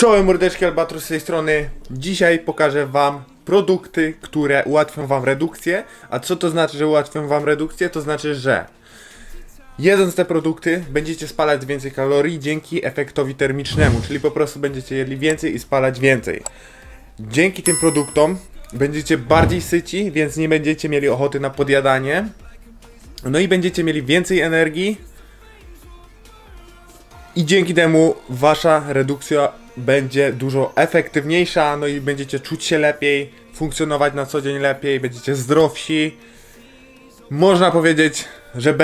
Czołem mordeczki, Albatros z tej strony. Dzisiaj pokażę wam produkty, które ułatwią wam redukcję. A co to znaczy, że ułatwią wam redukcję? To znaczy, że jedząc te produkty będziecie spalać więcej kalorii dzięki efektowi termicznemu. Czyli po prostu będziecie jedli więcej i spalać więcej. Dzięki tym produktom będziecie bardziej syci, więc nie będziecie mieli ochoty na podjadanie. No i będziecie mieli więcej energii. I dzięki temu wasza redukcja będzie dużo efektywniejsza, no i będziecie czuć się lepiej, funkcjonować na co dzień lepiej, będziecie zdrowsi. Można powiedzieć, że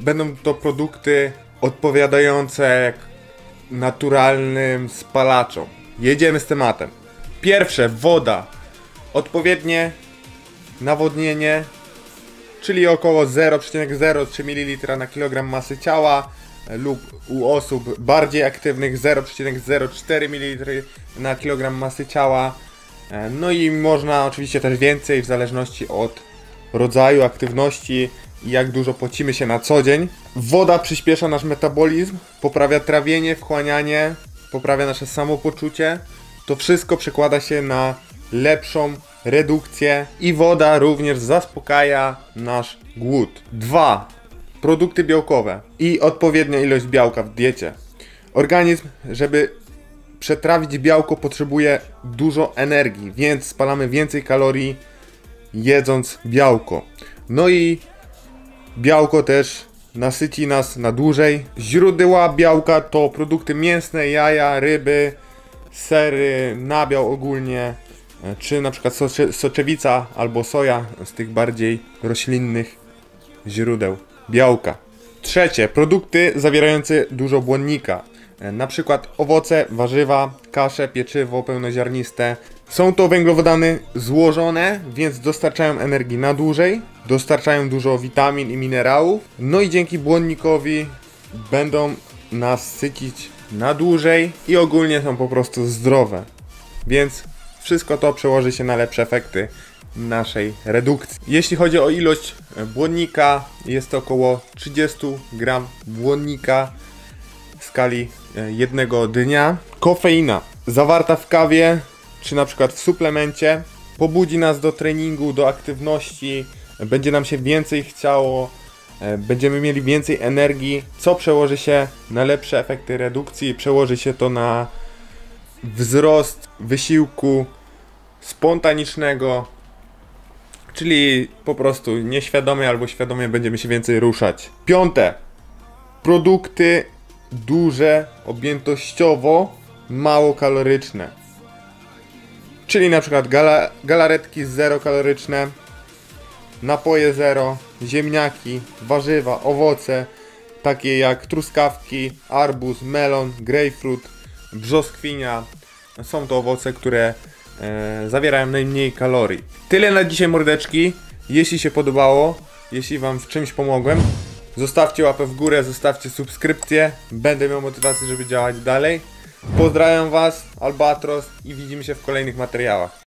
będą to produkty odpowiadające naturalnym spalaczom. Jedziemy z tematem. Pierwsze, woda. Odpowiednie nawodnienie, czyli około 0,03 ml na kilogram masy ciała lub u osób bardziej aktywnych 0,04 ml na kilogram masy ciała. No i można oczywiście też więcej w zależności od rodzaju aktywności i jak dużo pocimy się na co dzień. Woda przyspiesza nasz metabolizm, poprawia trawienie, wchłanianie, poprawia nasze samopoczucie. To wszystko przekłada się na lepszą redukcję i woda również zaspokaja nasz głód. 2. Produkty białkowe i odpowiednia ilość białka w diecie. Organizm, żeby przetrawić białko, potrzebuje dużo energii, więc spalamy więcej kalorii jedząc białko. No i białko też nasyci nas na dłużej. Źródła białka to produkty mięsne, jaja, ryby, sery, nabiał ogólnie, czy na przykład soczewica albo soja, z tych bardziej roślinnych źródeł białka. Trzecie, produkty zawierające dużo błonnika, na przykład owoce, warzywa, kasze, pieczywo pełnoziarniste. Są to węglowodany złożone, więc dostarczają energii na dłużej, dostarczają dużo witamin i minerałów, no i dzięki błonnikowi będą nas sycić na dłużej i ogólnie są po prostu zdrowe, więc wszystko to przełoży się na lepsze efekty naszej redukcji. Jeśli chodzi o ilość błonnika, jest to około 30 gram błonnika w skali jednego dnia. Kofeina zawarta w kawie czy na przykład w suplemencie pobudzi nas do treningu, do aktywności, będzie nam się więcej chciało, będziemy mieli więcej energii, co przełoży się na lepsze efekty redukcji, przełoży się to na wzrost wysiłku spontanicznego, czyli po prostu nieświadomie albo świadomie będziemy się więcej ruszać. Piąte. Produkty duże objętościowo, mało kaloryczne. Czyli na przykład galaretki zero kaloryczne, napoje zero, ziemniaki, warzywa, owoce, takie jak truskawki, arbuz, melon, grejpfrut, brzoskwinia. Są to owoce, które zawierają najmniej kalorii. Tyle na dzisiaj, mordeczki. Jeśli się podobało, jeśli wam w czymś pomogłem, zostawcie łapę w górę, zostawcie subskrypcję. Będę miał motywację, żeby działać dalej. Pozdrawiam was, Albatros, i widzimy się w kolejnych materiałach.